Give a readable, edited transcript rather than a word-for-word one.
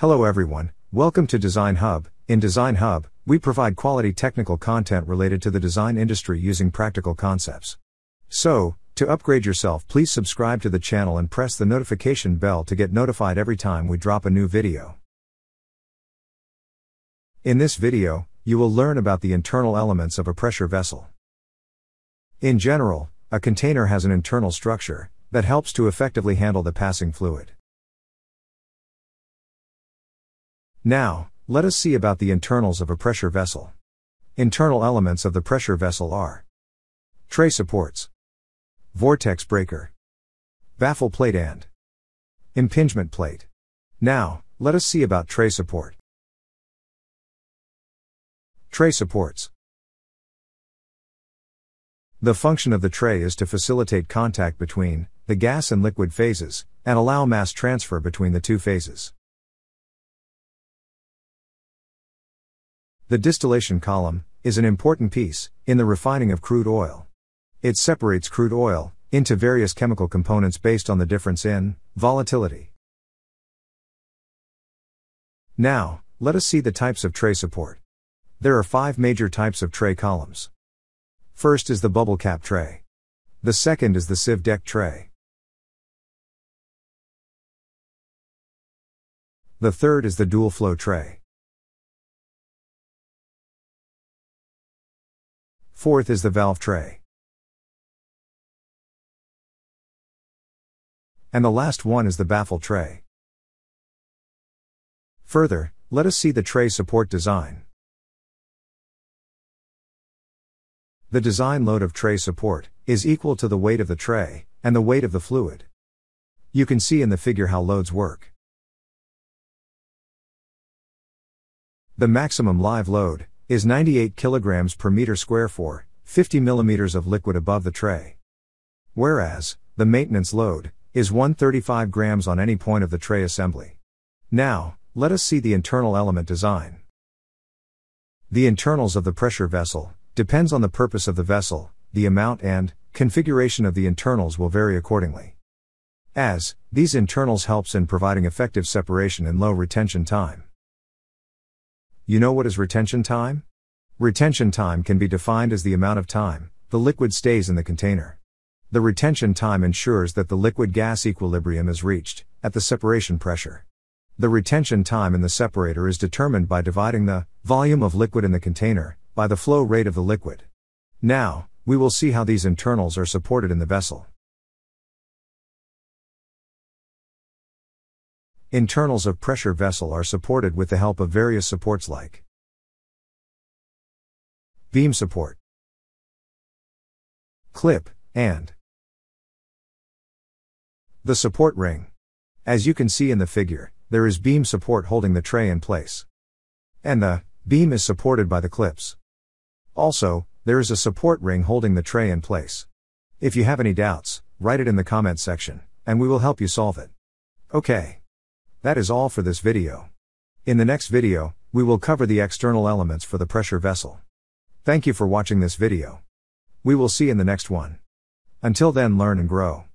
Hello everyone, welcome to Design Hub. In Design Hub, we provide quality technical content related to the design industry using practical concepts. So, to upgrade yourself, please subscribe to the channel and press the notification bell to get notified every time we drop a new video. In this video, you will learn about the internal elements of a pressure vessel. In general, a container has an internal structure that helps to effectively handle the passing fluid. Now, let us see about the internals of a pressure vessel. Internal elements of the pressure vessel are tray supports, vortex breaker, baffle plate and impingement plate. Now, let us see about tray support. Tray supports. The function of the tray is to facilitate contact between the gas and liquid phases, and allow mass transfer between the two phases. The distillation column is an important piece in the refining of crude oil. It separates crude oil into various chemical components based on the difference in volatility. Now, let us see the types of tray support. There are 5 major types of tray columns. First is the bubble cap tray. The second is the sieve deck tray. The third is the dual flow tray. Fourth is the valve tray. And the last one is the baffle tray. Further, let us see the tray support design. The design load of tray support is equal to the weight of the tray and the weight of the fluid. You can see in the figure how loads work. The maximum live load is 98 kilograms per meter square for 50 millimeters of liquid above the tray. Whereas, the maintenance load is 135 grams on any point of the tray assembly. Now, let us see the internal element design. The internals of the pressure vessel depends on the purpose of the vessel. The amount and configuration of the internals will vary accordingly, as these internals helps in providing effective separation and low retention time. You know what is retention time? Retention time can be defined as the amount of time the liquid stays in the container. The retention time ensures that the liquid-gas equilibrium is reached at the separation pressure. The retention time in the separator is determined by dividing the volume of liquid in the container by the flow rate of the liquid. Now, we will see how these internals are supported in the vessel. Internals of pressure vessel are supported with the help of various supports like beam support, clip, and the support ring. As you can see in the figure, there is beam support holding the tray in place, and the beam is supported by the clips. Also, there is a support ring holding the tray in place. If you have any doubts, write it in the comment section, and we will help you solve it. Okay. That is all for this video. In the next video, we will cover the external elements for the pressure vessel. Thank you for watching this video. We will see you in the next one. Until then, learn and grow.